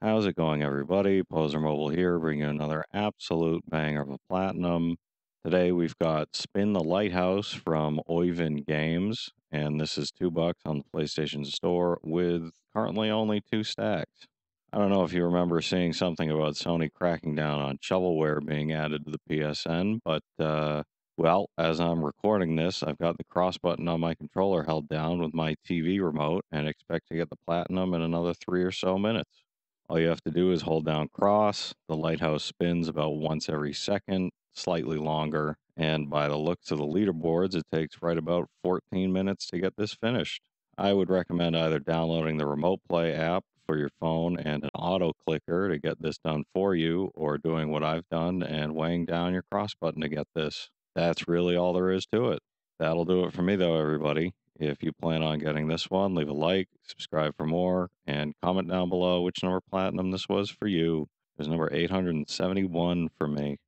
How's it going, everybody? Pozermobil here, bringing you another absolute banger of a platinum. Today we've got Spin the Lighthouse from Oyvin Games, and this is $2 on the PlayStation Store with currently only 2 stacks. I don't know if you remember seeing something about Sony cracking down on shovelware being added to the PSN, but well, as I'm recording this, I've got the cross button on my controller held down with my TV remote and expect to get the platinum in another 3 or so minutes. All you have to do is hold down cross. The lighthouse spins about once every second, slightly longer, and by the looks of the leaderboards, it takes right about 14 minutes to get this finished. I would recommend either downloading the Remote Play app for your phone and an auto clicker to get this done for you, or doing what I've done and weighing down your cross button to get this. That's really all there is to it. That'll do it for me, though, everybody. If you plan on getting this one, leave a like, subscribe for more, and comment down below which number platinum this was for you. It was number 871 for me.